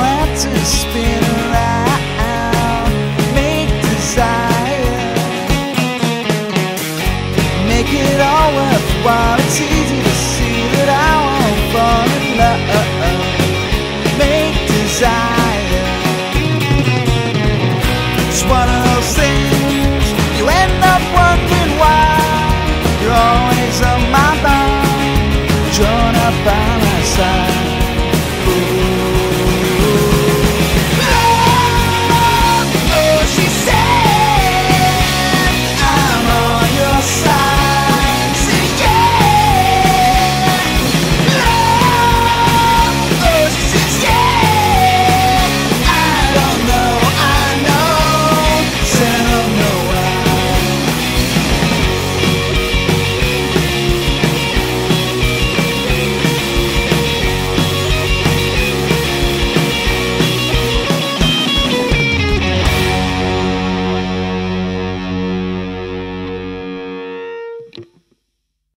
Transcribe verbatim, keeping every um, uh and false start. now after spinning.